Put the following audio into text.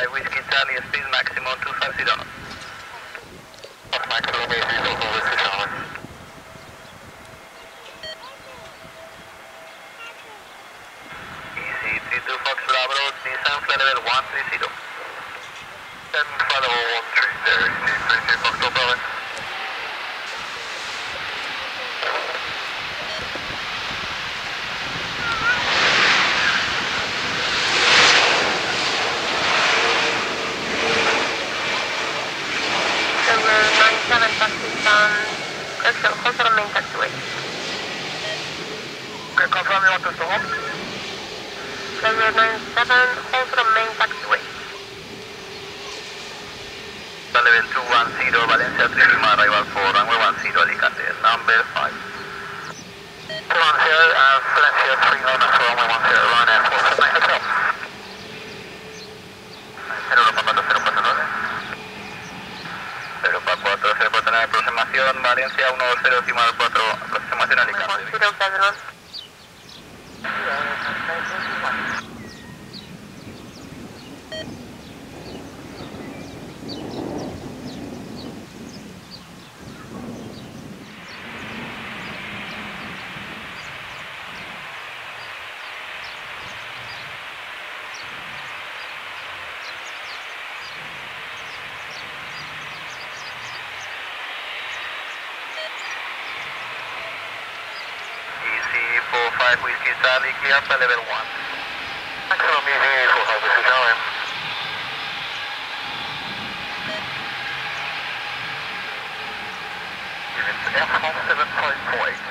5 Whiskey Charlie, speed maximum 250. Easy 32 Fox Lab Road, Nissan flight level 130. 10 follow 130 there, Easy 32 Fox Lab Road. Confirm you want us to home. 797, home from main taxiway. Level 210, Valencia, Trisma, arrival for runway 10, Alicante, number 5. 210, Valencia, 3 on for runway 10, run at 479. 0, 4, 4, 0, 4, 9, aproximación, Valencia, 10, 54, aproximación, Alicante. 0, Pedro. Whiskey Charlie, clear for level 1. Maximum easy 45 Whiskey Charlie. It's F 17.48.